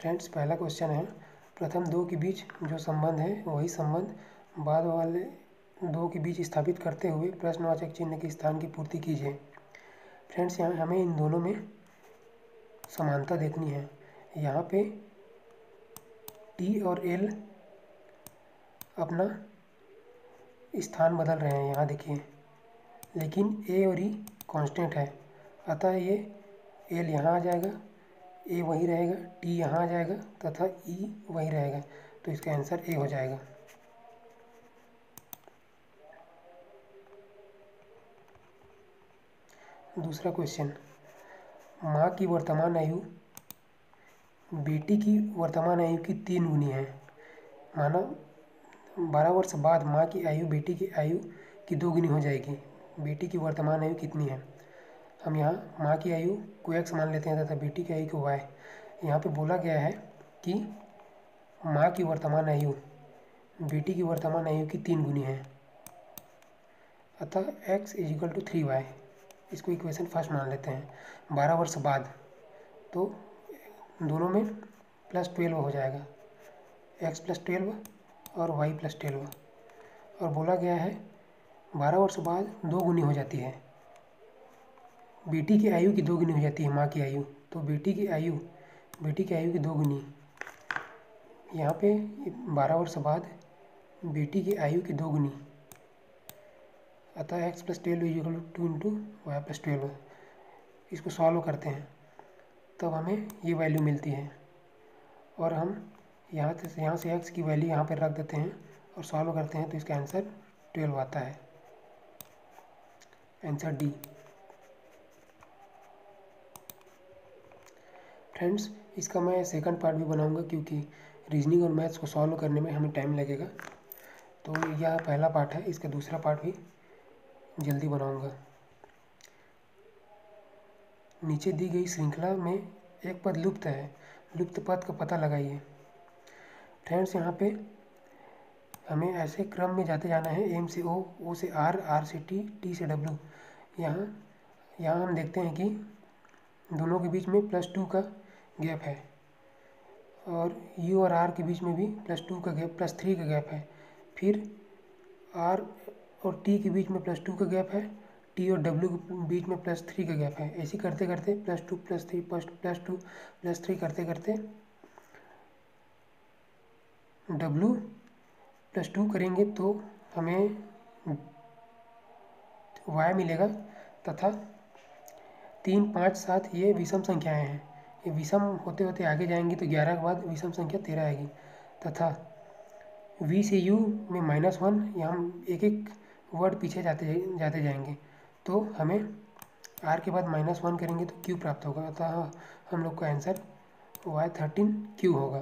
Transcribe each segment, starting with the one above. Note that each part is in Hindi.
फ्रेंड्स पहला क्वेश्चन है, प्रथम दो के बीच जो संबंध है वही संबंध बाद वाले दो के बीच स्थापित करते हुए प्रश्नवाचक चिन्ह के स्थान की पूर्ति कीजिए। फ्रेंड्स यहाँ हमें इन दोनों में समानता देखनी है। यहाँ पे टी और एल अपना स्थान बदल रहे हैं, यहाँ देखिए, लेकिन ए और ई कांस्टेंट है, अतः ये एल यहाँ आ जाएगा, ए वही रहेगा, टी यहाँ आ जाएगा तथा ई वही रहेगा, तो इसका आंसर ए हो जाएगा। दूसरा क्वेश्चन, माँ की वर्तमान आयु बेटी की वर्तमान आयु की 3 गुनी है। माना 12 वर्ष बाद माँ की आयु बेटी की आयु की 2 गुनी हो जाएगी। बेटी की वर्तमान आयु कितनी है? हम यहाँ माँ की आयु को एक्स मान लेते हैं तथा बेटी की आयु को वाई। यहाँ पे बोला गया है कि माँ की वर्तमान आयु बेटी की वर्तमान आयु की 3 गुनी है, अतः x = 3y। इसको इक्वेशन फर्स्ट मान लेते हैं। 12 वर्ष बाद, तो दोनों में +12 हो जाएगा, x + 12 और y + 12। और बोला गया है 12 वर्ष बाद 2 गुनी हो जाती है, बेटी की आयु की 2 गुनी हो जाती है माँ की आयु, तो बेटी की आयु की 2 गुनी। यहाँ पे 12 वर्ष बाद बेटी की आयु की 2 गुनी, अतः x + 12 = 2 × y + 12। इसको सॉल्व करते हैं तब हमें ये वैल्यू मिलती है, और हम यहाँ से x की वैल्यू यहाँ पर रख देते हैं और सॉल्व करते हैं, तो इसका आंसर 12 आता है, आंसर डी। फ्रेंड्स इसका मैं सेकंड पार्ट भी बनाऊंगा, क्योंकि रीजनिंग और मैथ्स को सॉल्व करने में हमें टाइम लगेगा, तो यह पहला पार्ट है, इसका दूसरा पार्ट भी जल्दी बनाऊंगा। नीचे दी गई श्रृंखला में एक पद लुप्त है, लुप्त पद का पता लगाइए। फ्रेंड्स यहाँ पे हमें ऐसे क्रम में जाते जाना है, एम से ओ, ओ से आर, आर से टी, टी से डब्ल्यू। यहाँ हम देखते हैं कि दोनों के बीच में +2 का गैप है, और U और R के बीच में भी +2 का गैप, +3 का गैप है। फिर R और T के बीच में +2 का गैप है, T और W के बीच में +3 का गैप है। ऐसे करते करते +2 +3 +2 +3 करते करते W +2 करेंगे तो हमें Y मिलेगा, तथा 3, 5, 7 ये विषम संख्याएं हैं, ये विषम होते होते आगे जाएंगी तो 11 के बाद विषम संख्या 13 आएगी, तथा V से U में -1, या हम एक वर्ड पीछे जाते जाएंगे, तो हमें R के बाद -1 करेंगे तो Q प्राप्त होगा, अतः हम लोग का आंसर Y13Q होगा।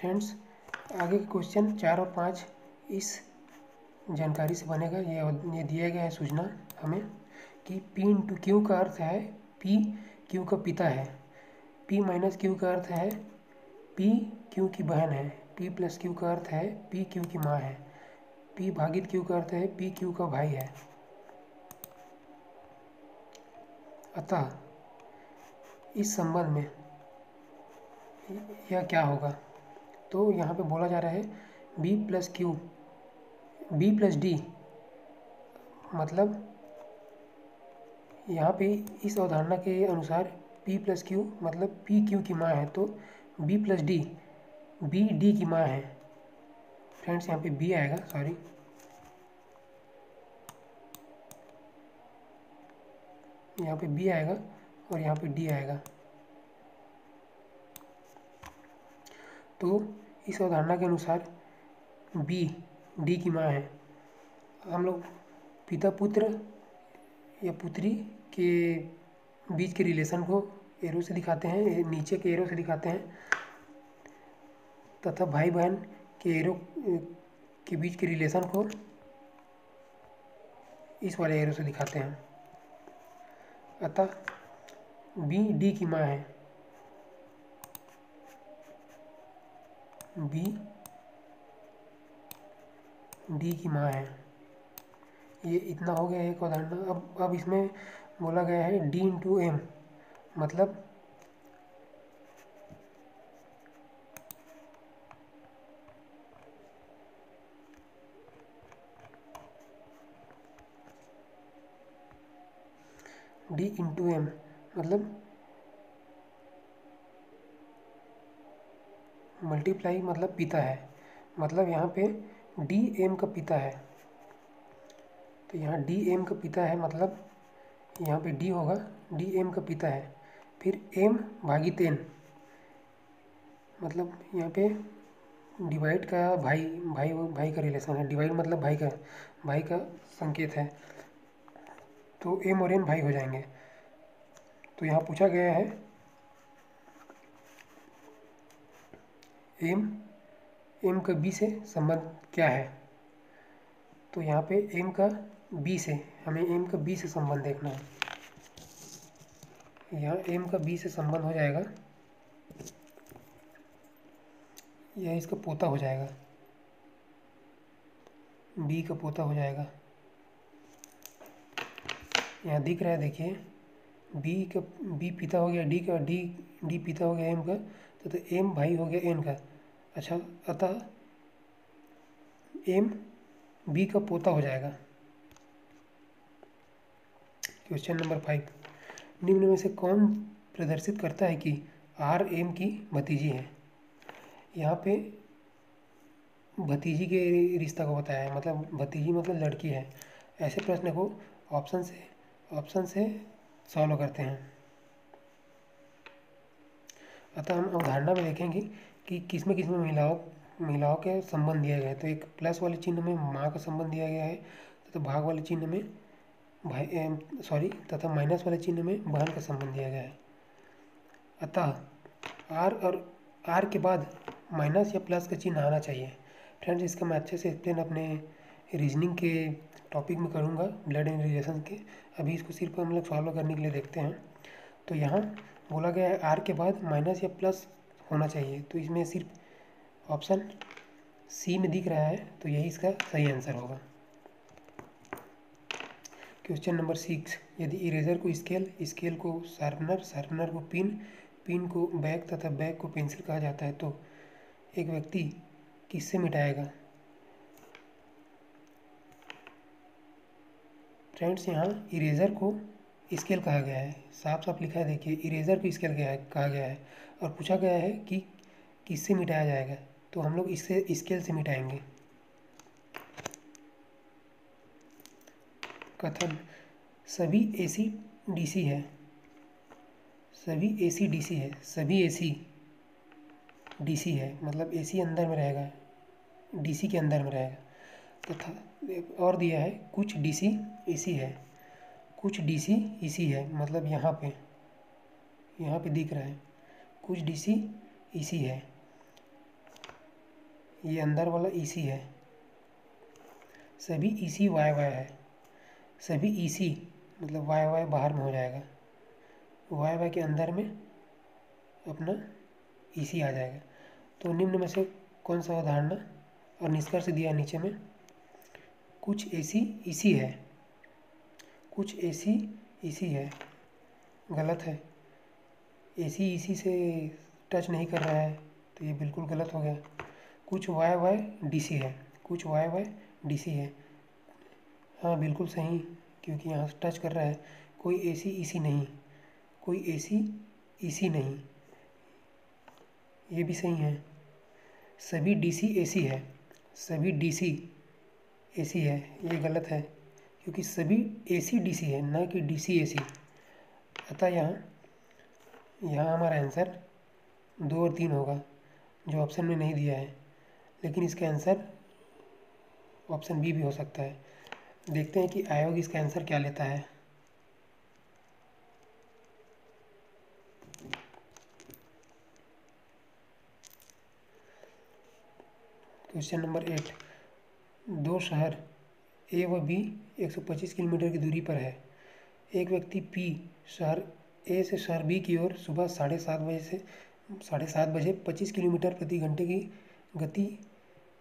फ्रेंड्स आगे के क्वेश्चन 4 और 5 इस जानकारी से बनेगा। ये दिया गया है सूचना हमें कि P × Q का अर्थ है P Q का पिता है, P - Q का अर्थ है P Q की बहन है, P + Q का अर्थ है P Q की माँ है, P/Q का अर्थ है P Q का भाई है, अतः इस संबंध में यह क्या होगा? तो यहाँ पे बोला जा रहा है B + D, मतलब यहाँ पे इस अवधारणा के अनुसार P + Q मतलब PQ की माँ है, तो B + D BD की माँ है। फ्रेंड्स यहाँ पे B आएगा, सॉरी, यहाँ पे B आएगा और यहाँ पे D आएगा। तो इस अवधारणा के अनुसार B D की माँ है। हम लोग पिता पुत्र या पुत्री के बीच के रिलेशन को एरो से दिखाते हैं, नीचे के एरो से दिखाते हैं, तथा भाई बहन के एरो के बीच के रिलेशन को इस वाले एरो से दिखाते हैं, अतः BD की माँ है, B D की माँ है। ये इतना हो गया एक उदाहरण। अब इसमें बोला गया है d इंटू एम, मतलब d इंटू एम मतलब मल्टीप्लाई मतलब पिता है, मतलब यहाँ पे डी एम का पिता है, तो यहाँ डी एम का पिता है मतलब यहाँ पे डी होगा, डी एम का पिता है। फिर एम भागित एन मतलब यहाँ पे डिवाइड का भाई, भाई भाई का रिलेशन है, डिवाइड मतलब भाई का संकेत है, तो एम और एन भाई हो जाएंगे। तो यहाँ पूछा गया है एम एम का बी से संबंध क्या है, तो यहाँ पे एम का बी से, हमें एम का बी से संबंध देखना है। यहाँ एम का बी से संबंध हो जाएगा, यह इसका पोता हो जाएगा, बी का पोता हो जाएगा। यहाँ दिख रहा है देखिए, बी का बी पिता हो गया डी का, डी डी पिता हो गया एम का, तो एम भाई हो गया एन का। अच्छा, अतः एम बी का पोता हो जाएगा। क्वेश्चन नंबर 5, निम्न में से कौन प्रदर्शित करता है कि आर एम की भतीजी है। यहाँ पे भतीजी के रिश्ता को बताया है, मतलब भतीजी मतलब लड़की है। ऐसे प्रश्न को ऑप्शन से सॉल्व करते हैं। अतः हम अवधारणा में देखेंगे कि किसमें किसमें महिलाओं के संबंध दिया गया है। तो एक प्लस वाले चिन्ह में माँ का संबंध दिया गया है, तथा भाग वाले चिन्ह में भाई, सॉरी, तथा माइनस वाले चिन्ह में बहन का संबंध दिया गया है। अतः आर के बाद माइनस या प्लस का चिन्ह आना चाहिए। फ्रेंड्स, इसका मैं अच्छे से एक्सप्लेन अपने रीजनिंग के टॉपिक में करूँगा, ब्लड एंड रिलेशन के। अभी इसको सिर्फ हम लोग सॉल्व करने के लिए देखते हैं। तो यहाँ बोला गया है आर के बाद माइनस या प्लस होना चाहिए, तो इसमें सिर्फ ऑप्शन सी में दिख रहा है, तो यही इसका सही आंसर होगा। क्वेश्चन नंबर 6, यदि इरेजर को स्केल, स्केल को शार्पनर, शार्पनर को पिन, पिन को बैग तथा बैग को पेंसिल कहा जाता है, तो एक व्यक्ति किससे मिटाएगा। फ्रेंड्स, यहाँ इरेजर को स्केल कहा गया है, साफ साफ लिखा है देखिए, इरेजर को स्केल कहा गया है, और पूछा गया है कि किससे मिटाया जाएगा, तो हम लोग इससे स्केल से मिटाएंगे। कथन, सभी एसी डीसी है, सभी एसी डीसी है, सभी एसी डीसी है मतलब एसी अंदर में रहेगा, डीसी के अंदर में रहेगा। तथा और दिया है कुछ डीसी एसी है, कुछ डीसी इसी है मतलब यहाँ पे दिख रहा है कुछ डीसी इसी है, ये अंदर वाला इसी है। सभी इसी वाई वाई है, सभी इसी मतलब वाई वाई बाहर में हो जाएगा, वाई वाई के अंदर में अपना इसी आ जाएगा। तो निम्न में से कौन सा उदाहरण और निष्कर्ष दिया नीचे में, कुछ एसी इसी है, कुछ एसी इसी है, गलत है, एसी इसी से टच नहीं कर रहा है, तो ये बिल्कुल गलत हो गया। कुछ वाई वाई डीसी है, कुछ वाई वाई डीसी है, हाँ बिल्कुल सही, क्योंकि यहाँ से टच कर रहा है। कोई एसी इसी नहीं, कोई एसी इसी नहीं, ये भी सही है। सभी डीसी एसी है, सभी डीसी एसी है, ये गलत है, क्योंकि सभी एसी डीसी है ना कि डीसी एसी। अतः यहाँ हमारा आंसर 2 और 3 होगा, जो ऑप्शन में नहीं दिया है, लेकिन इसका आंसर ऑप्शन बी भी हो सकता है। देखते हैं कि आयोग इसका आंसर क्या लेता है। क्वेश्चन नंबर 8, 2 शहर ए व बी 125 किलोमीटर की दूरी पर है। एक व्यक्ति पी शहर ए से शहर बी की ओर सुबह 7:30 बजे 25 किलोमीटर प्रति घंटे की गति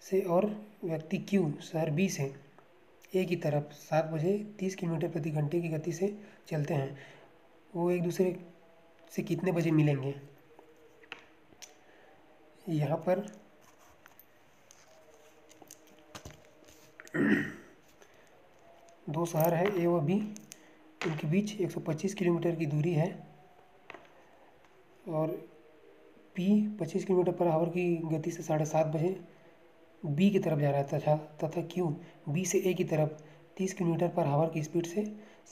से, और व्यक्ति क्यू शहर बी से ए की तरफ 7 बजे 30 किलोमीटर प्रति घंटे की गति से चलते हैं, वो एक दूसरे से कितने बजे मिलेंगे? यहाँ पर दो शहर है ए व बी, उनके बीच 125 किलोमीटर की दूरी है और पी 25 किलोमीटर पर आवर की गति से 7:30 बजे बी की तरफ जा रहा था तथा क्यू बी से ए की तरफ 30 किलोमीटर पर आवर की स्पीड से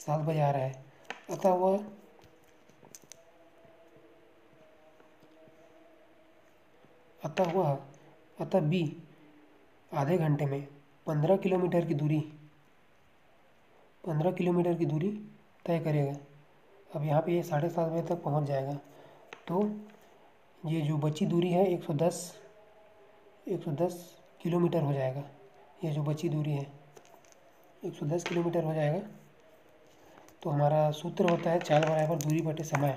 7 बजे आ रहा है। अतः वह बी आधे घंटे में 15 किलोमीटर की दूरी तय करेगा। अब यहाँ पे ये 7:30 बजे तक पहुँच जाएगा, तो ये जो बची दूरी है 110 किलोमीटर हो जाएगा। ये जो बची दूरी है 110 किलोमीटर हो जाएगा। तो हमारा सूत्र होता है चाल बराबर दूरी बटे समय,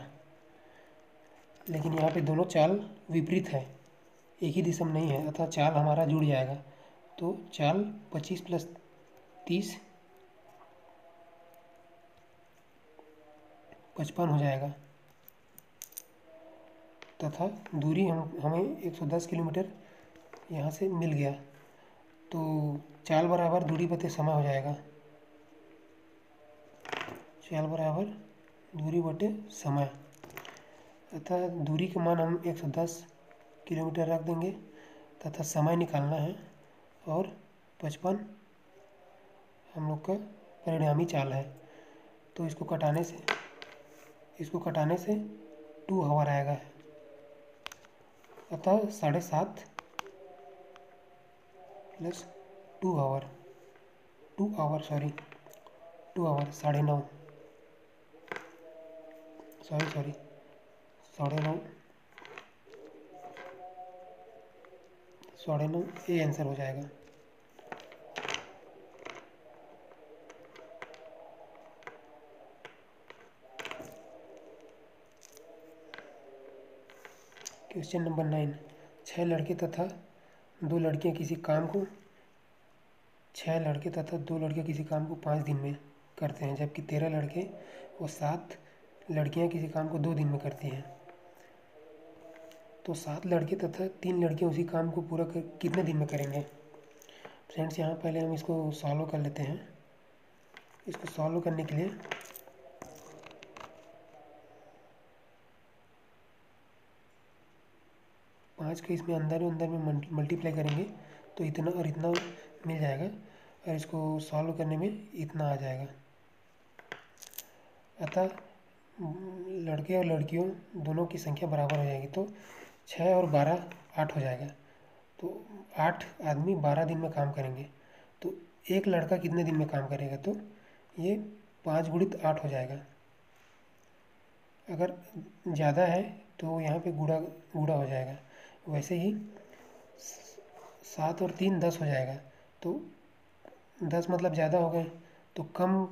लेकिन यहाँ पे दोनों चाल विपरीत है, एक ही दिशा में नहीं है, अतः चाल हमारा जुड़ जाएगा। तो चाल 25 + 30 55 हो जाएगा तथा दूरी हमें 110 किलोमीटर यहाँ से मिल गया। तो चाल बराबर दूरी बटे समय हो जाएगा, चाल बराबर दूरी बटे समय। अतः दूरी का मान हम 110 किलोमीटर रख देंगे तथा समय निकालना है और 55 हम लोग का परिणामी चाल है। तो इसको कटाने से 2 आवर आएगा, अतः 9:30 ये आंसर हो जाएगा। क्वेश्चन नंबर 9, 6 लड़के तथा 2 लड़कियां किसी काम को 5 दिन में करते हैं, जबकि 13 लड़के और 7 लड़कियां किसी काम को 2 दिन में करती हैं। तो 7 लड़के तथा 3 लड़कियां उसी काम को पूरा कितने दिन में करेंगे? फ्रेंड्स, यहाँ पहले हम इसको सॉल्व कर लेते हैं। इसको सॉल्व करने के लिए इसको इसमें अंदर में मल्टीप्लाई करेंगे तो इतना और इतना मिल जाएगा और इसको सॉल्व करने में इतना आ जाएगा। अतः लड़के और लड़कियों दोनों की संख्या बराबर हो जाएगी, तो 6 और 12 8 हो जाएगा। तो 8 आदमी 12 दिन में काम करेंगे, तो 1 लड़का कितने दिन में काम करेगा? तो ये 5 × 8 हो जाएगा। अगर ज़्यादा है तो यहाँ पे गुड़ा हो जाएगा, वैसे ही 7 और 3 10 हो जाएगा। तो 10 मतलब ज़्यादा हो गए, तो कम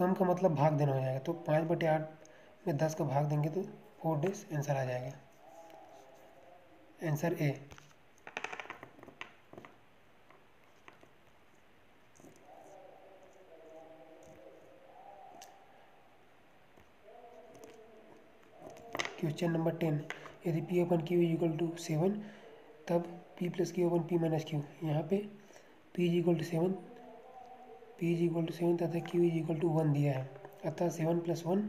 का मतलब भाग देना हो जाएगा। तो 5/8 में 10 का भाग देंगे तो 4 days आंसर आ जाएगा, आंसर ए। क्वेश्चन नंबर 10, यदि P/Q = 7 तब P + Q/P - Q। यहाँ पे P = 7 तथा Q = 1 दिया है, अतः 7 + 1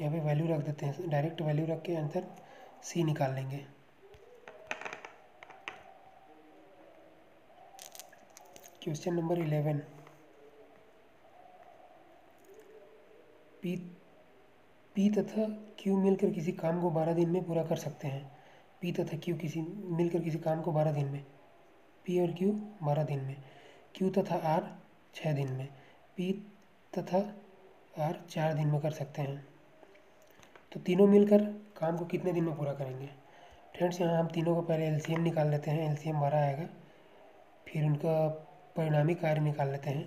यहाँ पे वैल्यू रख देते हैं, डायरेक्ट वैल्यू रख के आंसर C निकाल लेंगे। क्वेश्चन नंबर 11, P तथा Q मिलकर किसी काम को 12 दिन में पूरा कर सकते हैं। P तथा Q मिलकर किसी काम को 12 दिन में, P और Q 12 दिन में, Q तथा R 6 दिन में, P तथा R 4 दिन में कर सकते हैं। तो तीनों मिलकर काम को कितने दिन में पूरा करेंगे? फ्रेंड्स, यहाँ हम तीनों का पहले LCM निकाल लेते हैं, LCM 12 आएगा, फिर उनका परिणामी कार्य निकाल लेते हैं।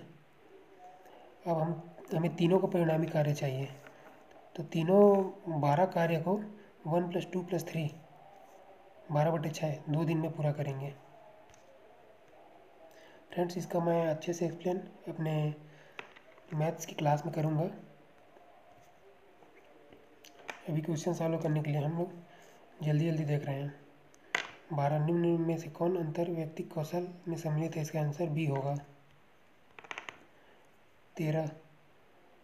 अब हमें तीनों का परिणामी कार्य चाहिए, तो तीनों 12 कार्य को 1 + 2 + 3 12/6 2 दिन में पूरा करेंगे। फ्रेंड्स, इसका मैं अच्छे से एक्सप्लेन अपने मैथ्स की क्लास में करूँगा। अभी क्वेश्चन सॉल्व करने के लिए हम लोग जल्दी देख रहे हैं। 12 निम्न में से कौन अंतर व्यक्तिक कौशल में सम्मिलित है? इसका आंसर बी होगा। 13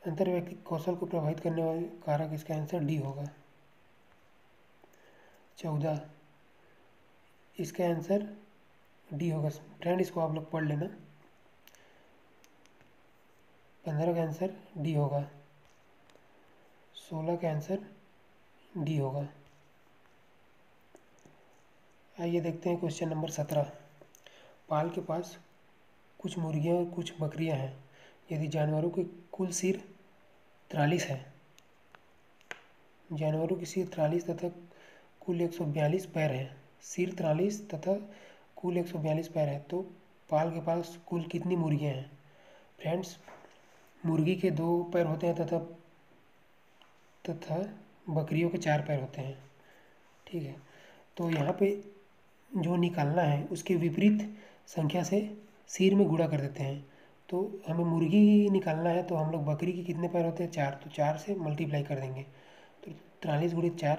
अंतर व्यक्तिक कौशल को प्रभावित करने वाले कारक, इसका आंसर डी होगा। 14 इसका आंसर डी होगा। फ्रेंड, इसको आप लोग पढ़ लेना। 15 का आंसर डी होगा। 16 का आंसर डी होगा। आइए देखते हैं क्वेश्चन नंबर 17। पाल के पास कुछ मुर्गियां और कुछ बकरियां हैं, यदि जानवरों के कुल सिर 43 है, जानवरों के सिर 43 तथा कुल 142 पैर है, सिर 43 तथा कुल 142 पैर है, तो पाल के पास कुल कितनी मुर्गियां हैं? फ्रेंड्स, मुर्गी के 2 पैर होते हैं तथा बकरियों के 4 पैर होते हैं। ठीक है, तो यहाँ पे जो निकालना है उसके विपरीत संख्या से सिर में गुणा कर देते हैं। तो हमें मुर्गी निकालना है, तो हम लोग बकरी के कितने पैर होते हैं? 4, तो 4 से मल्टीप्लाई कर देंगे, तो 43 × 4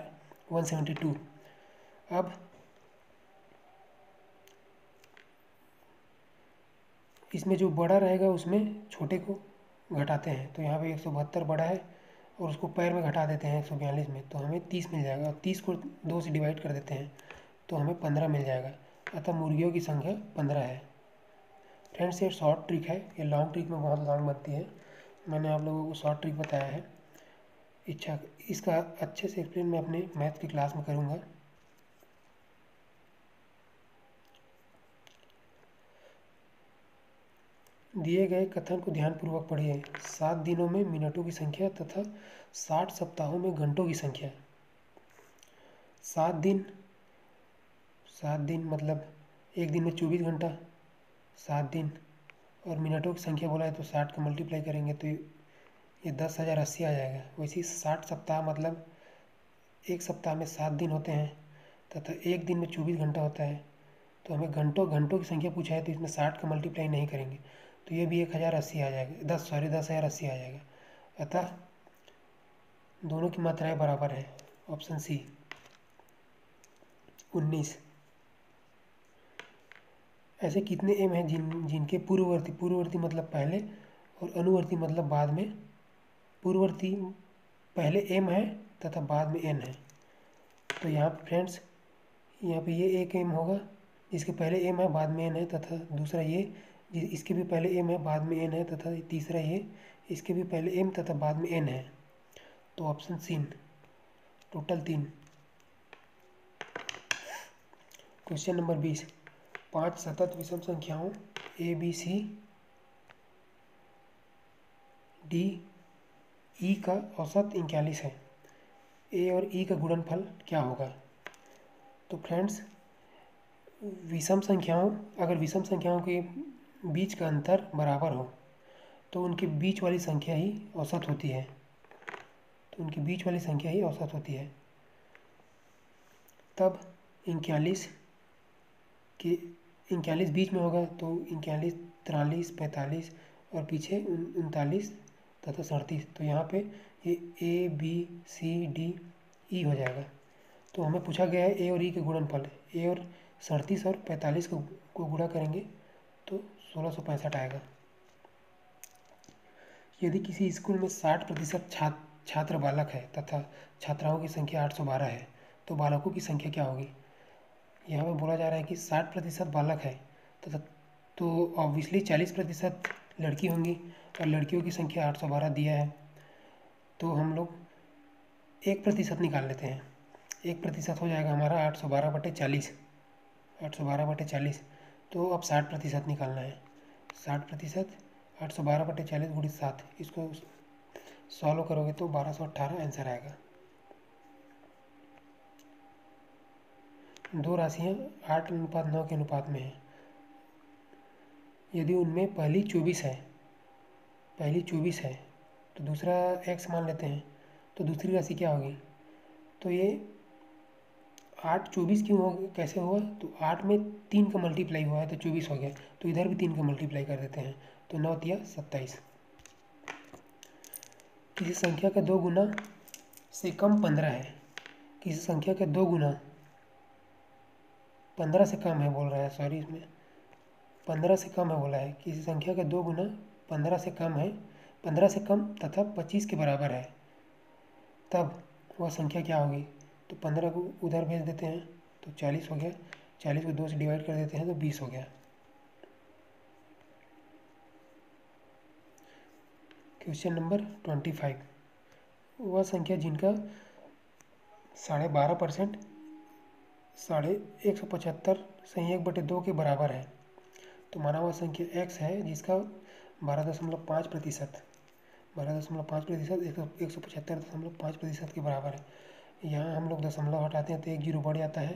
172। अब इसमें जो बड़ा रहेगा उसमें छोटे को घटाते हैं, तो यहाँ पे 172 बड़ा है और उसको पैर में घटा देते हैं 142 में, तो हमें 30 मिल जाएगा। 30 को 2 से डिवाइड कर देते हैं तो हमें 15 मिल जाएगा। अतः मुर्गियों की संख्या 15 है। फ्रेंड्स, ये शॉर्ट ट्रिक है, ये लॉन्ग ट्रिक में बहुत लॉन्ग बनती है। मैंने आप लोगों को शॉर्ट ट्रिक बताया है। इच्छा इसका अच्छे से एक्सप्लेन मैं अपने मैथ की क्लास में करूँगा। दिए गए कथन को ध्यानपूर्वक पढ़िए। 7 दिनों में मिनटों की संख्या तथा 60 सप्ताहों में घंटों की संख्या। 7 दिन मतलब एक दिन में 24 घंटा 7 दिन, और मिनटों की संख्या बोला है तो 60 को मल्टीप्लाई करेंगे तो ये 10,080 आ जाएगा। वैसे ही 60 सप्ताह मतलब एक सप्ताह में 7 दिन होते हैं तथा एक दिन में 24 घंटा होता है, तो हमें घंटों की संख्या पूछा है तो इसमें 60 का मल्टीप्लाई नहीं करेंगे तो ये भी 1,080 आ जाएगा, 10,080 आ जाएगा। अतः दोनों की मात्राएं बराबर है। Option C. 19 ऐसे कितने एम हैं जिनके पूर्ववर्ती मतलब पहले और अनुवर्ती मतलब बाद में, पूर्ववर्ती पहले एम है तथा बाद में एन है। तो यहाँ पर फ्रेंड्स, यहाँ पे ये 1 एम होगा जिसके पहले एम है बाद में एन है, तथा दूसरा ये इसके भी पहले एम है बाद में एन है, तथा तीसरा ये इसके भी पहले एम तथा बाद में एन है। तो option C. Total 3। Question number 20। 5 सतत विषम संख्याओं ABCDE का औसत 41 है, A और E का गुणनफल क्या होगा? तो फ्रेंड्स, अगर विषम संख्याओं के बीच का अंतर बराबर हो तो उनके बीच वाली संख्या ही औसत होती है, तब 41 के 41 बीच में होगा, तो 41 43 45 और पीछे 39 तथा 37, तो यहाँ पे ये ABCDE हो जाएगा। तो हमें पूछा गया है A और E के गुणनफल, A और 37 और 45 को गुणा करेंगे तो 1665 आएगा। यदि किसी स्कूल में 60% छात्र बालक है तथा छात्राओं की संख्या 812 है, तो बालकों की संख्या क्या होगी? यहाँ पे बोला जा रहा है कि 60% बालक है तथा तो ऑब्वियसली 40% लड़की होंगी और लड़कियों की संख्या 812 दिया है, तो हम लोग 1% निकाल लेते हैं। 1% हो जाएगा हमारा 812/40, 812/40। तो अब 60% निकालना है। 60% 812/40 × 7, इसको सॉल्व करोगे तो 1218 आंसर आएगा। 2 राशियाँ 8:9 के अनुपात में हैं, यदि उनमें पहली 24 है तो दूसरा x मान लेते हैं, तो दूसरी राशि क्या होगी? तो ये आठ 24 क्यों हो गया, कैसे हुआ, तो 8 में 3 का मल्टीप्लाई हुआ है तो 24 हो गया, तो इधर भी 3 का मल्टीप्लाई कर देते हैं तो 9×3 = 27। किसी संख्या का 2 गुना से कम 15 है, किसी संख्या का 2 गुना 15 से कम है बोल रहा है, सॉरी इसमें 15 से कम है बोला है, किसी संख्या का 2 गुना 15 से कम है, 15 से कम तथा 25 के बराबर है, तब वह संख्या क्या होगी, तो 15 को उधर भेज देते हैं तो 40 हो गया, 40 को 2 से डिवाइड कर देते हैं तो 20 हो गया। क्वेश्चन नंबर 25, वह संख्या जिनका 12.5% 175 से 1/2 के बराबर है, तो माना हुआ संख्या x है जिसका 12.5% 12.5% 175.5% के बराबर है। यहाँ हम लोग दशमलव हटाते हैं तो 1 0 बढ़ जाता है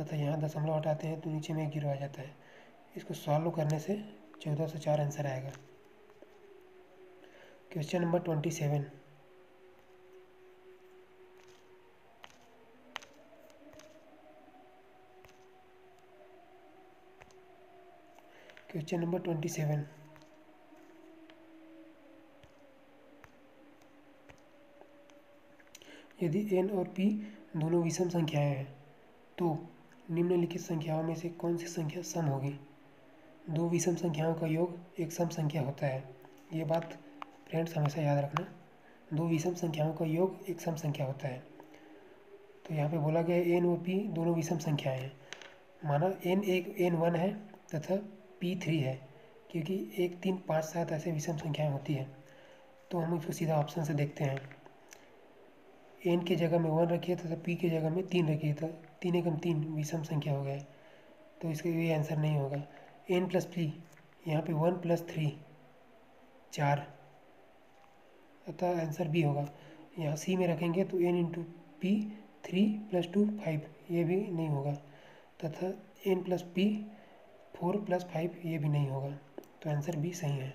तथा यहाँ दशमलव हटाते हैं तो नीचे में 1 0 आ जाता है। इसको सॉल्व करने से 1404 आंसर आएगा। क्वेश्चन नंबर 27, क्वेश्चन नंबर 27, यदि n और p दोनों विषम संख्याएं हैं तो निम्नलिखित संख्याओं में से कौन सी संख्या सम होगी। 2 विषम संख्याओं का योग एक सम संख्या होता है, ये बात फ्रेंड्स हमेशा याद रखना, 2 विषम संख्याओं का योग एक सम संख्या होता है। तो यहाँ पे बोला गया है n और p दोनों विषम संख्याएं हैं, माना n 1 है तथा p 3 है, क्योंकि 1 3 5 7 ऐसे विषम संख्याएं होती हैं। तो हम इसको सीधा ऑप्शन से देखते हैं, n के जगह में 1 रखिए तथा p के जगह में 3 रखिए तो 3 × 3 विषम संख्या हो गया, तो इसका ये आंसर नहीं होगा। n + p यहाँ पे 1 + 3 = 4 अतः आंसर b होगा। यहाँ c में रखेंगे तो n × p 3 + 2 = 5 ये भी नहीं होगा तथा n + p 4 + 5 ये भी नहीं होगा, तो आंसर b सही है।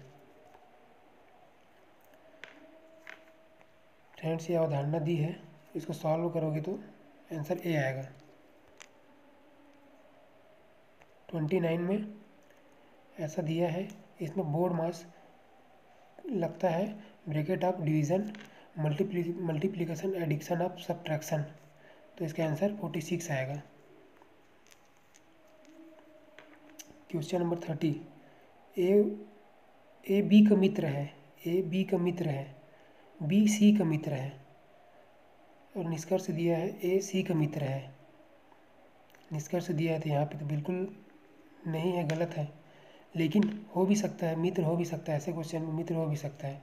फ्रेंड्स ये अवधारणा दी है, इसको सॉल्व करोगे तो आंसर ए आएगा। 29 में ऐसा दिया है, इसमें बोर्ड मास लगता है bracket of division multiplication addition of subtraction, तो इसका आंसर 46 आएगा। क्वेश्चन नंबर 30, ए बी का मित्र है, बी सी का मित्र है और निष्कर्ष दिया है ए सी का मित्र है। निष्कर्ष दिया है तो यहाँ पे तो बिल्कुल नहीं है, गलत है, लेकिन हो भी सकता है, मित्र हो भी सकता है, ऐसे क्वेश्चन में मित्र हो भी सकता है,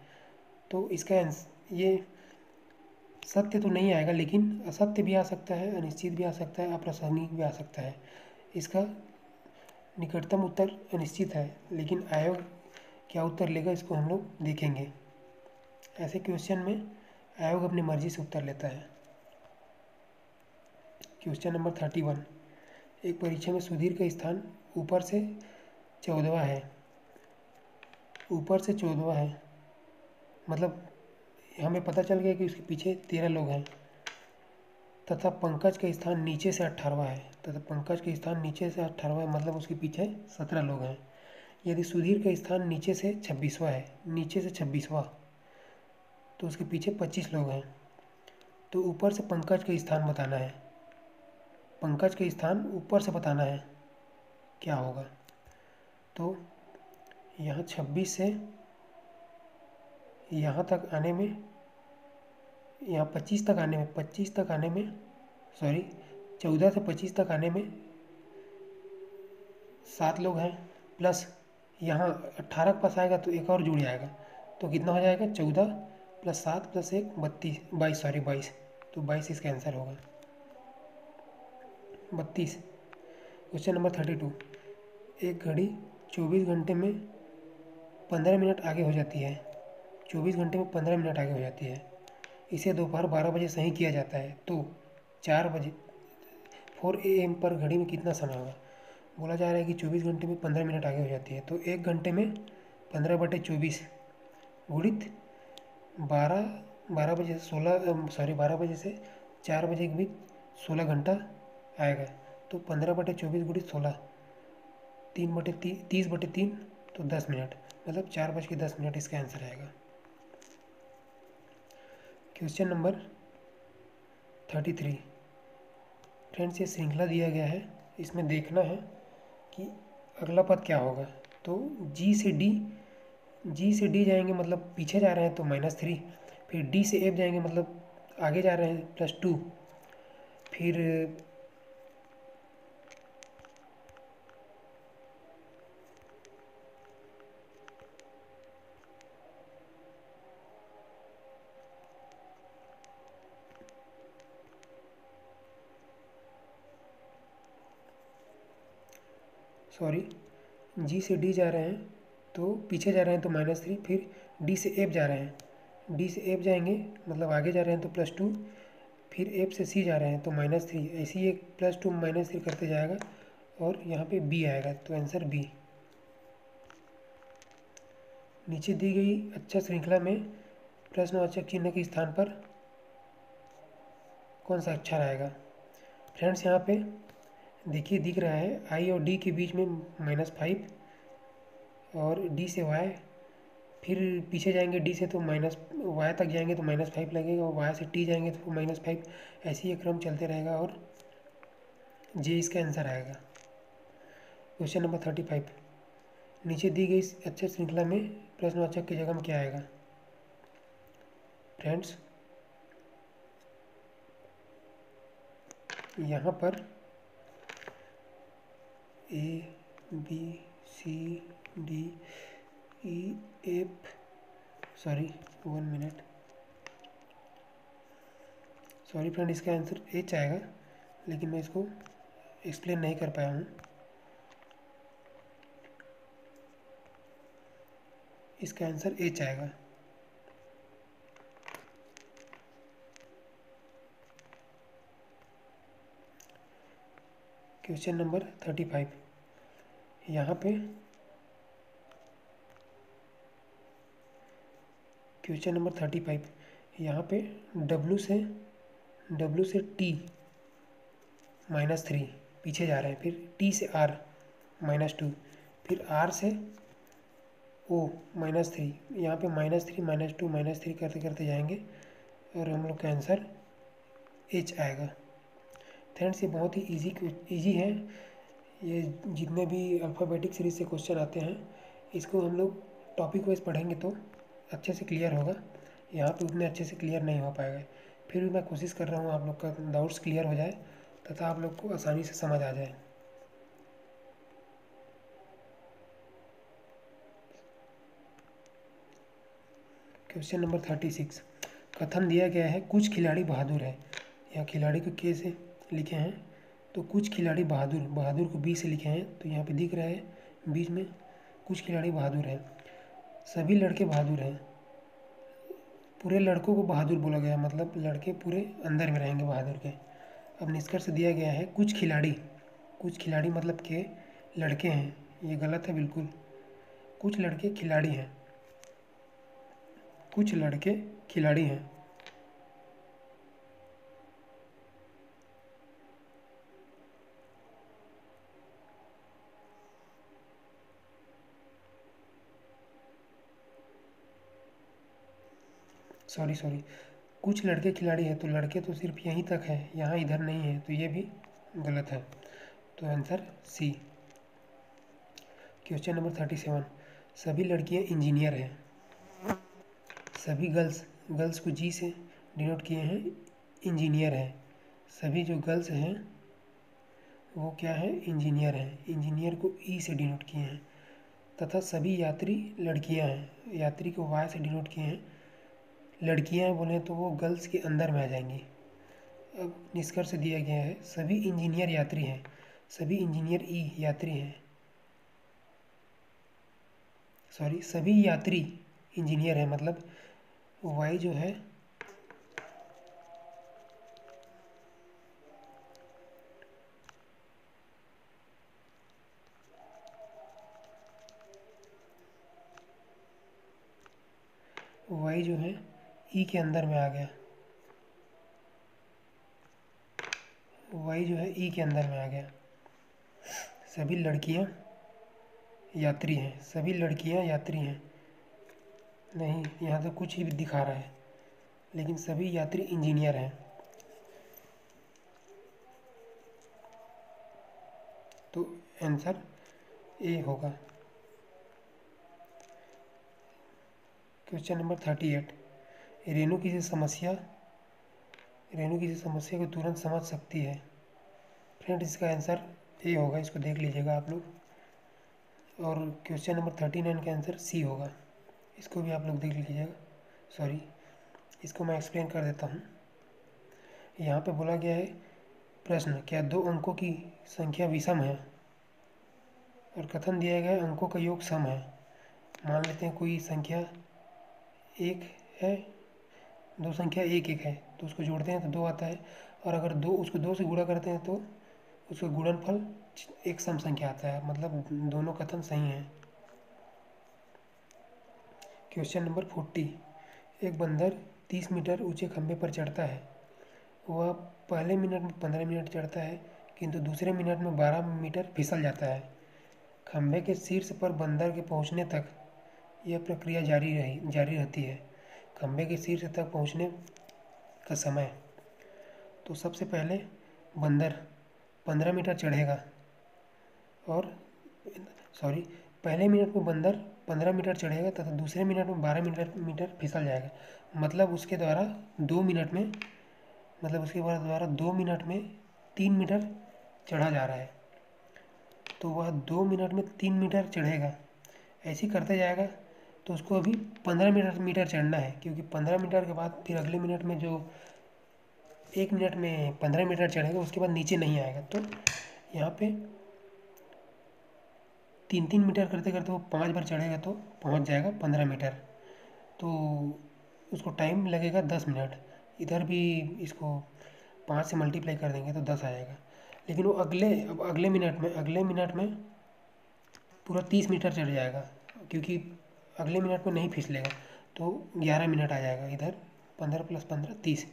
तो इसका आंसर ये सत्य तो नहीं आएगा, लेकिन असत्य भी आ सकता है, अनिश्चित भी आ सकता है, अप्रासंगिक भी आ सकता है। इसका निकटतम उत्तर अनिश्चित है, लेकिन आयोग क्या उत्तर लेगा इसको हम लोग देखेंगे। ऐसे क्वेश्चन में आयोग अपनी मर्जी से उत्तर लेता है। क्वेश्चन नंबर 31, एक परीक्षा में सुधीर का स्थान ऊपर से 14वां है, मतलब हमें पता चल गया कि उसके पीछे 13 लोग हैं, तथा पंकज का स्थान नीचे से 18वां है, मतलब उसके पीछे 17 लोग हैं। यदि सुधीर का स्थान नीचे से 26वां है, तो उसके पीछे 25 लोग हैं, तो ऊपर से पंकज का स्थान बताना है, क्या होगा। तो यहाँ 26 से यहाँ 14 से 25 तक आने में 7 लोग हैं, प्लस यहाँ 18 के पास आएगा तो एक और जुड़ जाएगा, तो कितना हो जाएगा, 14 + 7 + 1 = 22, तो 22 इसका आंसर होगा। 32, क्वेश्चन नंबर 32, एक घड़ी 24 घंटे में 15 मिनट आगे हो जाती है, इसे दोपहर 12 बजे सही किया जाता है, तो 4 AM पर घड़ी में कितना समय होगा। बोला जा रहा है कि 24 घंटे में 15 मिनट आगे हो जाती है, तो 1 घंटे में 15/24 गुणित 12 बजे से 4 बजे के बीच 16 घंटा आएगा। तो 15/24 × 16, 3/30 बटे 3, तो 10 मिनट, मतलब 4:10 इसका आंसर आएगा। क्वेश्चन नंबर 33 फ्रेंड्स, ये श्रृंखला दिया गया है, इसमें देखना है कि अगला पद क्या होगा। तो G से D जाएंगे मतलब पीछे जा रहे हैं, तो -3। फिर D से F जाएंगे मतलब आगे जा रहे हैं, +2। फिर G से D जा रहे हैं तो पीछे जा रहे हैं तो -3। फिर D से F जा रहे हैं, D से F जाएंगे मतलब आगे जा रहे हैं तो +2। फिर F से C जा रहे हैं तो -3। ऐसे ही एक +2 -3 करते जाएगा और यहाँ पे B आएगा, तो आंसर B। नीचे दी गई अच्छा श्रृंखला में प्रश्नवाचक चिन्ह के स्थान पर कौन सा अक्षर आएगा। फ्रेंड्स यहाँ पे देखिए दिख रहा है, I और D के बीच में -5 और D से Y, फिर पीछे जाएंगे D से तो Y तक जाएंगे तो -5 लगेगा, और Y से T जाएंगे तो -5। ऐसे ही क्रम चलते रहेगा और J इसका आंसर आएगा। क्वेश्चन नंबर 35, नीचे दी गई अच्छा श्रृंखला में प्रश्नवाचक की जगह में क्या आएगा। फ्रेंड्स यहाँ पर फ्रेंड इसका आंसर H आएगा, लेकिन मैं इसको एक्सप्लेन नहीं कर पाया हूँ। इसका आंसर H आएगा। क्वेश्चन नंबर 35, यहाँ पे W से T -3 पीछे जा रहे हैं, फिर T से R -2, फिर R से O -3। यहाँ पे -3 -2 -3 करते करते जाएंगे और हम लोग का आंसर H आएगा। फ्रेंड्स ये बहुत ही ईजी है, ये जितने भी अल्फ़ाबेटिक सीरीज से क्वेश्चन आते हैं इसको हम लोग टॉपिक वाइज पढ़ेंगे तो अच्छे से क्लियर होगा, यहाँ पे उतने अच्छे से क्लियर नहीं हो पाएगा। फिर भी मैं कोशिश कर रहा हूँ आप लोग का डाउट्स क्लियर हो जाए तथा आप लोग को आसानी से समझ आ जाए। क्वेश्चन नंबर 36, कथन दिया गया है कुछ खिलाड़ी बहादुर है, यहाँ खिलाड़ी को K से लिखे हैं, तो कुछ खिलाड़ी बहादुर को B से लिखे हैं, तो यहाँ पे दिख रहा है बीच में कुछ खिलाड़ी बहादुर हैं। सभी लड़के बहादुर हैं, पूरे लड़कों को बहादुर बोला गया, मतलब लड़के पूरे अंदर में रहेंगे बहादुर के। अब निष्कर्ष दिया गया है कुछ खिलाड़ी मतलब के लड़के हैं, ये गलत है बिल्कुल। कुछ लड़के खिलाड़ी हैं कुछ लड़के खिलाड़ी हैं, तो लड़के तो सिर्फ यहीं तक है, यहाँ इधर नहीं है, तो ये भी गलत है, तो आंसर C। क्वेश्चन नंबर 37, सभी लड़कियाँ इंजीनियर हैं, सभी गर्ल्स को G से डिनोट किए हैं, इंजीनियर हैं। सभी जो गर्ल्स हैं वो क्या है, इंजीनियर हैं, इंजीनियर को E से डिनोट किए हैं, तथा सभी यात्री लड़कियाँ हैं, यात्री को Y से डिनोट किए हैं। लड़कियां बोलें तो वो गर्ल्स के अंदर में आ जाएंगी। अब निष्कर्ष दिया गया है सभी इंजीनियर यात्री हैं, सभी इंजीनियर E यात्री हैं, सभी यात्री इंजीनियर हैं, मतलब Y जो है E के अंदर में आ गया, वाई जो है ई के अंदर में आ गया। सभी लड़कियां यात्री हैं, सभी लड़कियां यात्री हैं, नहीं यहाँ तो कुछ ही दिखा रहा है, लेकिन सभी यात्री इंजीनियर हैं। तो आंसर ए होगा। क्वेश्चन नंबर 38, रेणु किसी समस्या को तुरंत समझ सकती है। फ्रेंड इसका आंसर ए होगा, इसको देख लीजिएगा आप लोग। और क्वेश्चन नंबर 39 का आंसर सी होगा, इसको भी आप लोग देख लीजिएगा। सॉरी, इसको मैं एक्सप्लेन कर देता हूँ। यहाँ पे बोला गया है प्रश्न, क्या दो अंकों की संख्या विषम है? और कथन दिया गया है अंकों का योग सम है। मान लेते हैं कोई संख्या एक है, दो संख्या एक एक है, तो उसको जोड़ते हैं तो दो आता है, और अगर दो उसको दो से गुणा करते हैं तो उसका गुणनफल एक सम संख्या आता है। मतलब दोनों कथन सही हैं। क्वेश्चन नंबर 40, एक बंदर 30 मीटर ऊंचे खंभे पर चढ़ता है। वह पहले मिनट में 15 मिनट चढ़ता है, किंतु दूसरे मिनट में 12 मीटर फिसल जाता है। खंभे के शीर्ष पर बंदर के पहुँचने तक यह प्रक्रिया जारी रहती है। खंभे के शीर्ष तक पहुंचने का समय, तो सबसे पहले बंदर 15 मीटर चढ़ेगा, और सॉरी पहले मिनट में बंदर 15 मीटर चढ़ेगा तथा दूसरे मिनट में 12 मीटर फिसल जाएगा। मतलब उसके द्वारा दो मिनट में 3 मीटर चढ़ा जा रहा है, तो वह 2 मिनट में 3 मीटर चढ़ेगा। ऐसे करते जाएगा तो उसको अभी 15 मीटर चढ़ना है, क्योंकि 15 मीटर के बाद फिर अगले मिनट में जो 1 मिनट में 15 मीटर चढ़ेगा उसके बाद नीचे नहीं आएगा। तो यहाँ पे 3 मीटर करते करते वो 5 बार चढ़ेगा तो पहुँच जाएगा 15 मीटर। तो उसको टाइम लगेगा 10 मिनट। इधर भी इसको 5 से मल्टीप्लाई कर देंगे तो 10 आ जाएगा। लेकिन वो अगले मिनट में पूरा 30 मीटर चढ़ जाएगा, क्योंकि अगले मिनट में नहीं फिसलेगा, तो 11 मिनट आ जाएगा। इधर 15 + 15 = 30,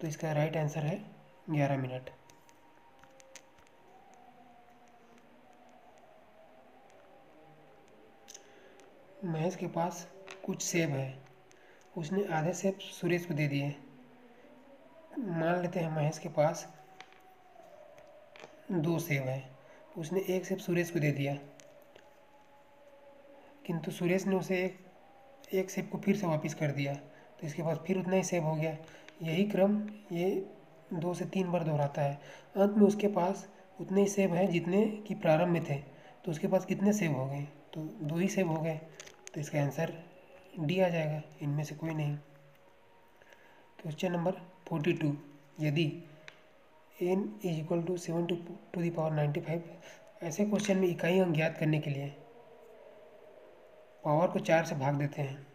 तो इसका राइट आंसर है 11 मिनट। महेश के पास कुछ सेब है, उसने आधे सेब सुरेश को दे दिए। मान लेते हैं महेश के पास 2 सेब है, उसने 1 सेब सुरेश को दे दिया, किंतु सुरेश ने उसे एक सेब को फिर से वापस कर दिया, तो इसके पास फिर उतना ही सेब हो गया। यही क्रम ये 2 से 3 बार दोहराता है। अंत में उसके पास उतने ही सेब हैं जितने कि प्रारंभ में थे, तो उसके पास कितने सेब हो गए? तो 2 ही सेब हो गए। तो इसका आंसर डी आ जाएगा, इनमें से कोई नहीं। क्वेश्चन नंबर 42, यदि n = 7 to the power 95, ऐसे क्वेश्चन में इकाई अंक ज्ञात करने के लिए पावर को 4 से भाग देते हैं।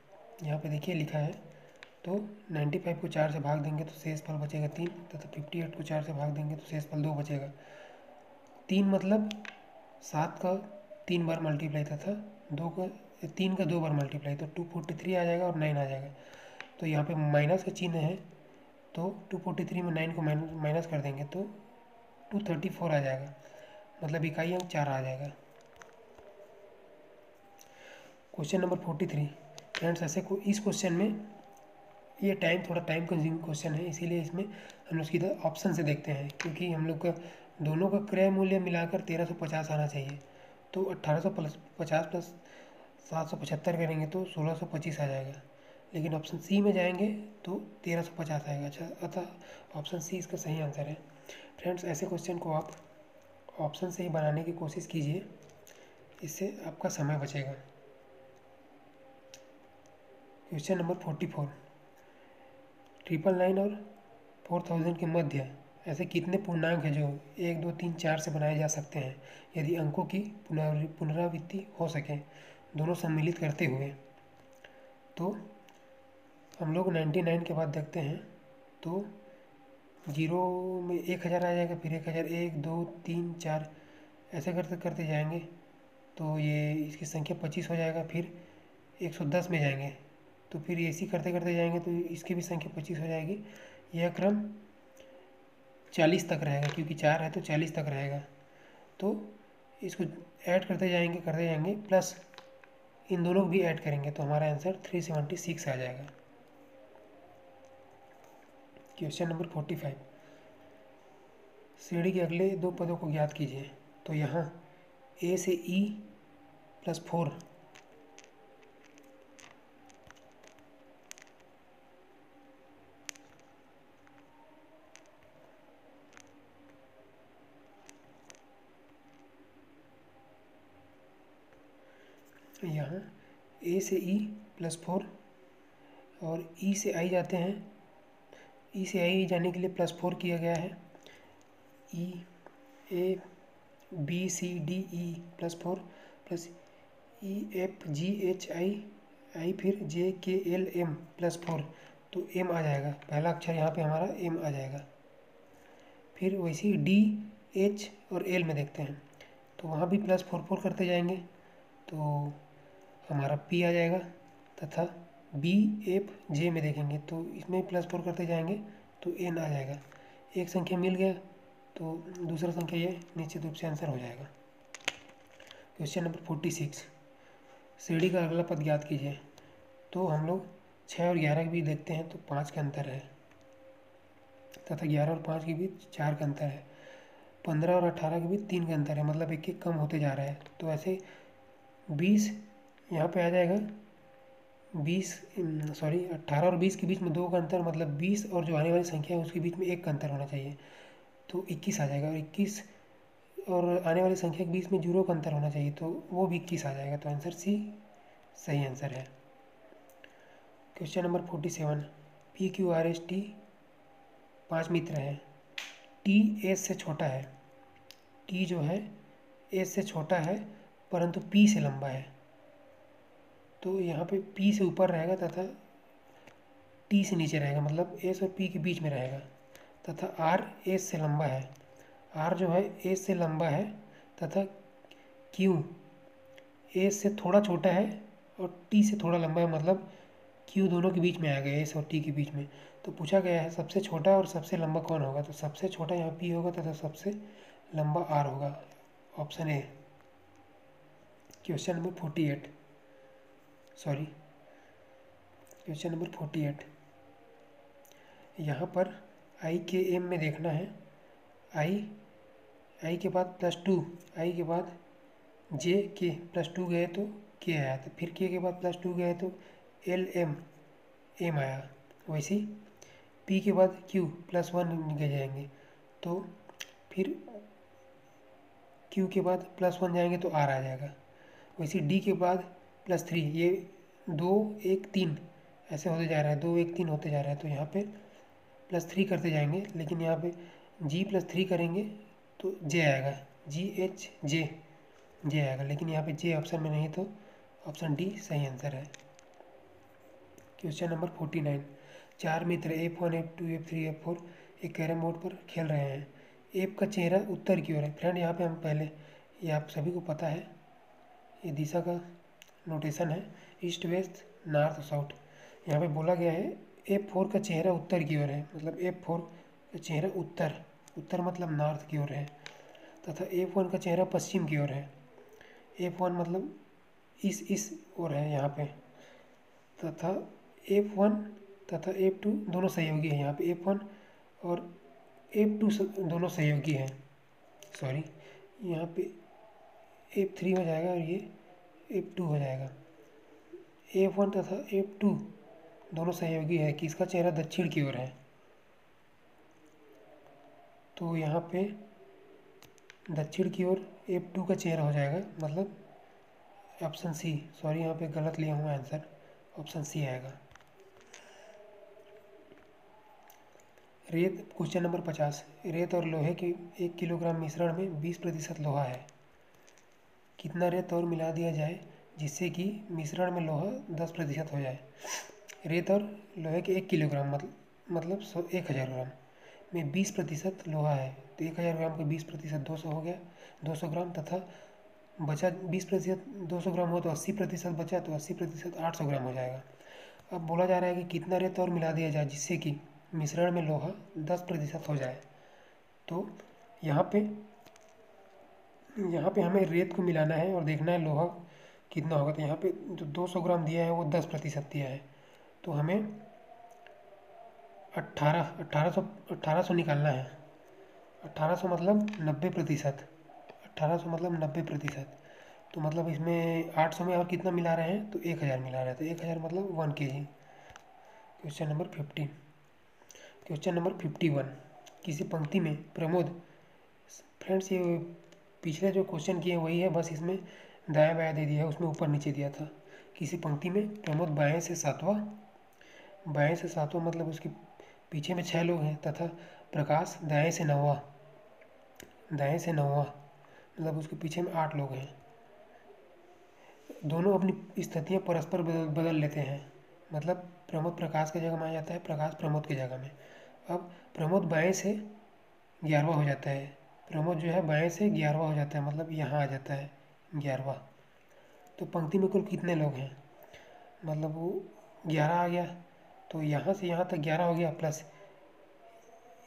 यहाँ पे देखिए लिखा है, तो 95 को 4 से भाग देंगे तो शेष फल बचेगा 3, तथा 58 को 4 से भाग देंगे तो शेष फल 2 बचेगा। 3 मतलब 7 का 3 बार मल्टीप्लाई तथा 3 का 2 बार मल्टीप्लाई, तो 243 आ जाएगा और 9 आ जाएगा। तो यहाँ पे माइनस का चिन्ह है, तो 243 में 9 को माइनस कर देंगे तो 234 आ जाएगा। मतलब इकाई अंक 4 आ जाएगा। क्वेश्चन नंबर 43, फ्रेंड्स ऐसे को इस क्वेश्चन में ये थोड़ा टाइम कंज्यूमिंग क्वेश्चन है, इसीलिए इसमें हम उसकी ऑप्शन से देखते हैं, क्योंकि हम लोग का दोनों का क्रय मूल्य मिलाकर 1350 आना चाहिए। तो 1850 + 775 करेंगे तो 1625 आ जाएगा, लेकिन ऑप्शन सी में जाएंगे तो 1350 आएगा। अच्छा, अतः ऑप्शन सी इसका सही आंसर है। फ्रेंड्स ऐसे क्वेश्चन को आप ऑप्शन से ही बनाने की कोशिश कीजिए, इससे आपका समय बचेगा। क्वेश्चन नंबर 44, 999 और 4000 के मध्य ऐसे कितने पूर्णांक हैं जो 1, 2, 3, 4 से बनाए जा सकते हैं यदि अंकों की पुनरावृत्ति हो सके, दोनों सम्मिलित करते हुए? तो हम लोग 99 के बाद देखते हैं, तो 0 में 1000 आ जाएगा, फिर 1001, 2, 3, 4 ऐसे करते करते जाएंगे तो ये इसकी संख्या 25 हो जाएगा। फिर 110 में जाएंगे तो फिर ऐसी करते करते जाएंगे तो इसकी भी संख्या 25 हो जाएगी। यह क्रम 40 तक रहेगा, क्योंकि 4 है तो 40 तक रहेगा। तो इसको ऐड करते जाएंगे प्लस इन दोनों को भी ऐड करेंगे तो हमारा आंसर 376 आ जाएगा। क्वेश्चन नंबर 45, श्रेणी के अगले दो पदों को ज्ञात कीजिए। तो यहाँ ए से ई प्लस 4 यहाँ a से e प्लस 4 और e से i जाते हैं। e से i जाने के लिए प्लस 4 किया गया है। e a b c d e plus 4 plus e f g h i फिर j k l m plus 4 तो m आ जाएगा। पहला अक्षर यहाँ पे हमारा m आ जाएगा। फिर वैसे ही d h और l में देखते हैं तो वहाँ भी प्लस 4 करते जाएंगे तो हमारा P आ जाएगा तथा B F J में देखेंगे तो इसमें प्लस 4 करते जाएंगे तो N आ जाएगा। एक संख्या मिल गया तो दूसरा संख्या ये निश्चित रूप से आंसर हो जाएगा। क्वेश्चन नंबर 46, श्रेणी का अगला पद ज्ञात कीजिए। तो हम लोग 6 और 11 के बीच देखते हैं तो 5 का अंतर है तथा 11 और 5 के बीच 4 का अंतर है। 15 और 18 के बीच 3 का अंतर है, मतलब एक एक कम होते जा रहा है। तो ऐसे 20 यहाँ पे आ जाएगा। 18 और 20 के बीच में 2 का अंतर, मतलब 20 और जो आने वाली संख्या है उसके बीच में 1 का अंतर होना चाहिए तो 21 आ जाएगा। और 21 और आने वाली संख्या के बीच में 0 का अंतर होना चाहिए तो वो भी 21 आ जाएगा। तो आंसर सी सही आंसर है। क्वेश्चन नंबर 47, PQRST 5 मित्र हैं, T S से छोटा है। T जो है S से छोटा है परंतु P से लंबा है तो यहाँ पे P से ऊपर रहेगा तथा T से नीचे रहेगा, मतलब S और P के बीच में रहेगा। तथा R S से लंबा है, R जो है S से लंबा है तथा Q S से थोड़ा छोटा है और T से थोड़ा लंबा है, मतलब Q दोनों के बीच में आ गया, S और T के बीच में। तो पूछा गया है सबसे छोटा और सबसे लंबा कौन होगा तो सबसे छोटा यहाँ P होगा तथा सबसे लंबा R होगा, ऑप्शन ए। क्वेश्चन नंबर 48, यहाँ पर आई के एम में देखना है। आई के बाद प्लस 2, आई के बाद जे के प्लस 2 गए तो के आया, तो फिर के बाद प्लस 2 गए तो एल एम एम आया। वैसे पी के बाद क्यू प्लस 1 गए जाएंगे तो फिर क्यू के बाद प्लस 1 जाएंगे तो आर आ जाएगा। वैसे डी के बाद प्लस 3, ये 2, 1, 3 ऐसे होते जा रहा है, 2, 1, 3 होते जा रहा है तो यहाँ पे प्लस 3 करते जाएंगे। लेकिन यहाँ पे जी प्लस 3 करेंगे तो जे आएगा, GHJ आएगा, लेकिन यहाँ पे जे ऑप्शन में नहीं तो ऑप्शन डी सही आंसर है। क्वेश्चन नंबर 49, 4 मित्र F1, F2, F3, F4 एक कैरम बोर्ड पर खेल रहे हैं। एफ का चेहरा उत्तर की ओर है। फ्रेंड यहाँ पे हम पहले, ये आप सभी को पता है, ये दिशा का नोटेशन है, ईस्ट वेस्ट नॉर्थ साउथ। यहाँ पे बोला गया है F4 का चेहरा उत्तर की ओर है, मतलब F4 का चेहरा उत्तर मतलब नॉर्थ की ओर है तथा F1 का चेहरा पश्चिम की ओर है। F1 मतलब इस ओर है यहाँ पे तथा F1 तथा F2 दोनों सहयोगी हैं। यहाँ पे F1 और F2 दोनों सहयोगी हैं। यहाँ पे F3 हो जाएगा और ये F2 हो जाएगा। F1 तथा F2 दोनों सहयोगी है कि इसका चेहरा दक्षिण की ओर है तो यहाँ पे दक्षिण की ओर F2 का चेहरा हो जाएगा, मतलब ऑप्शन सी। यहाँ पे गलत लिया हुआ आंसर, ऑप्शन सी आएगा। रेत, क्वेश्चन नंबर 50, रेत और लोहे के 1 किलोग्राम मिश्रण में 20% लोहा है। कितना रेत और मिला दिया जाए जिससे कि मिश्रण में लोहा 10% हो जाए। रेत और लोहे के 1 किलोग्राम मतलब 1000 ग्राम में 20% लोहा है तो 1000 ग्राम के 20% 200 हो गया, 200 ग्राम तथा बचा 20% 200 ग्राम हो तो 80% बचा तो 80% 800 ग्राम हो जाएगा। अब बोला जा रहा है कि कितना रेत और मिला दिया जाए जिससे कि मिश्रण में लोहा 10% हो जाए तो यहाँ पे हमें रेत को मिलाना है और देखना है लोहा कितना होगा। तो यहाँ पे जो 200 ग्राम दिया है वो 10% दिया है, तो हमें 1800 निकालना है। 1800 मतलब 90%, 1800 मतलब 90%। तो मतलब इसमें 800 में और कितना मिला रहे हैं, तो 1000 मिला रहे हैं। तो 1000 मतलब 1 kg। क्वेश्चन नंबर 51 किसी पंक्ति में प्रमोद। फ्रेंड्स ये पिछले जो क्वेश्चन किए वही है, बस इसमें दाया बाया दे दिया है, उसमें ऊपर नीचे दिया था। किसी पंक्ति में प्रमोद बाएँ से सातवां मतलब उसके पीछे में 6 लोग हैं, तथा प्रकाश दाएँ से नौवां मतलब उसके पीछे में 8 लोग हैं। दोनों अपनी स्थितियाँ परस्पर बदल लेते हैं, मतलब प्रमोद प्रकाश की जगह में आ जाता है, प्रकाश प्रमोद की जगह में। अब प्रमोद बाएँ से 11वां हो जाता है, प्रमोद जो है बाएँ से 11वां हो जाता है, मतलब यहाँ आ जाता है 11वां। तो पंक्ति में कुल कितने लोग हैं, मतलब वो 11 आ गया, तो यहाँ से यहाँ तक 11 हो गया, प्लस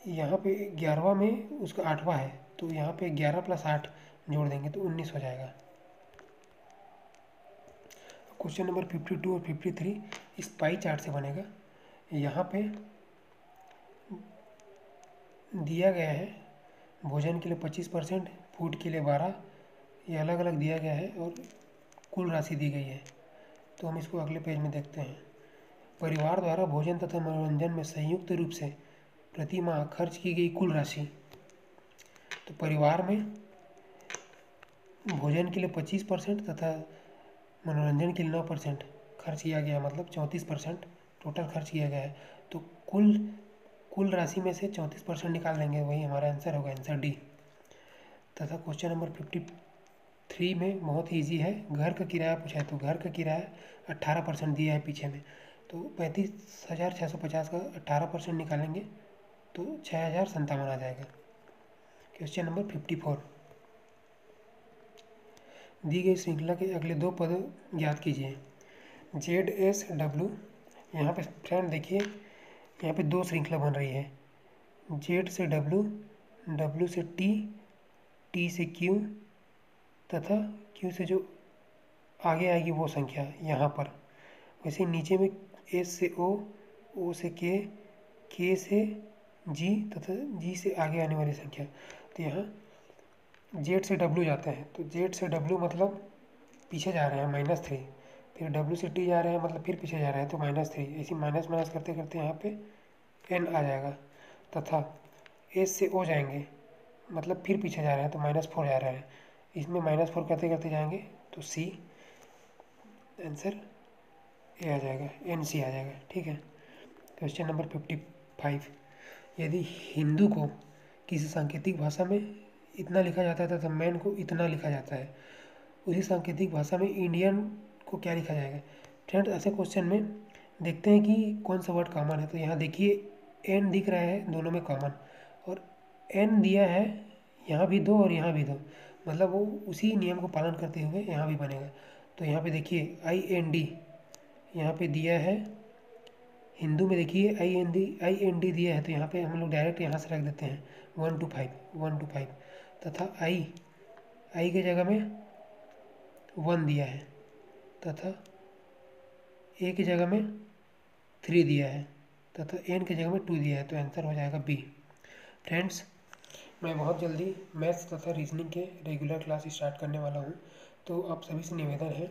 यहाँ पे 11वां में उसका 8वां है, तो यहाँ पे 11 + 8 जोड़ देंगे तो 19 हो जाएगा। क्वेश्चन नंबर 52 और 53 इस पाई चार्ट से बनेगा। यहाँ पे दिया गया है भोजन के लिए 25%, फूड के लिए 12, ये अलग अलग दिया गया है और कुल राशि दी गई है। तो हम इसको अगले पेज में देखते हैं। परिवार द्वारा भोजन तथा मनोरंजन में संयुक्त रूप से प्रति माह खर्च की गई कुल राशि। तो परिवार में भोजन के लिए 25% तथा मनोरंजन के लिए 9% खर्च किया गया, मतलब 34% टोटल खर्च किया गया है। तो कुल राशि में से 34% निकाल देंगे, वही हमारा आंसर होगा, आंसर डी। तथा क्वेश्चन नंबर 53 में बहुत ही ईजी है, घर का किराया पूछा है। तो घर का किराया 18% दिया है पीछे में, तो 35,650 का 18% निकालेंगे तो 6,057 आ जाएगा। क्वेश्चन नंबर 54 दी गई श्रृंखला के अगले 2 पद ज्ञात कीजिए। ZSW यहाँ पे फ्रेंड देखिए, यहाँ पे 2 श्रृंखला बन रही है, Z से W, W से T, T से Q तथा Q से जो आगे आएगी वो संख्या यहाँ पर। वैसे नीचे में S से O, O से K, K से G तथा G से आगे आने वाली संख्या। तो यहाँ जेड से डब्ल्यू जाते हैं, तो जेड से डब्ल्यू मतलब पीछे जा रहे हैं -3, फिर डब्ल्यू से टी जा रहे हैं मतलब फिर पीछे जा रहे हैं, तो -3। ऐसी माइनस करते करते यहाँ पे एन आ जाएगा। तथा एस से ओ जाएंगे मतलब फिर पीछे जा रहे हैं, तो -4 जा रहे हैं। इसमें -4 करते करते जाएंगे तो सी आंसर ए आ जाएगा, NC आ जाएगा, ठीक है। क्वेश्चन नंबर 55 यदि हिंदू को किसी सांकेतिक भाषा में इतना लिखा जाता है तथा मैन को इतना लिखा जाता है, उसी सांकेतिक भाषा में इंडियन को क्या लिखा जाएगा। फ्रेंड ऐसे क्वेश्चन में देखते हैं कि कौन सा वर्ड कॉमन है। तो यहाँ देखिए एन दिख रहा है दोनों में कॉमन, और एन दिया है यहाँ भी 2 और यहाँ भी 2, मतलब वो उसी नियम को पालन करते हुए यहाँ भी बनेगा। तो यहाँ पे देखिए IND यहाँ पे दिया है, हिंदू में देखिए IND दिया है, तो यहाँ पे हम लोग डायरेक्ट यहाँ से रख देते हैं 125 तथा आई की जगह में 1 दिया है, तथा ए की जगह में 3 दिया है, तथा एन की जगह में 2 दिया है, तो आंसर हो जाएगा बी। फ्रेंड्स मैं बहुत जल्दी मैथ्स तथा रीजनिंग के रेगुलर क्लास स्टार्ट करने वाला हूँ, तो आप सभी से निवेदन है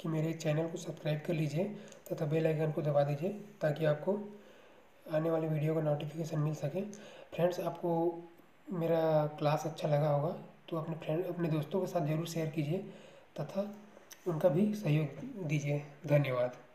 कि मेरे चैनल को सब्सक्राइब कर लीजिए तथा बेल आइकन को दबा दीजिए, ताकि आपको आने वाले वीडियो का नोटिफिकेशन मिल सके। फ्रेंड्स आपको मेरा क्लास अच्छा लगा होगा तो अपने दोस्तों के साथ ज़रूर शेयर कीजिए तथा उनका भी सहयोग दीजिए। धन्यवाद।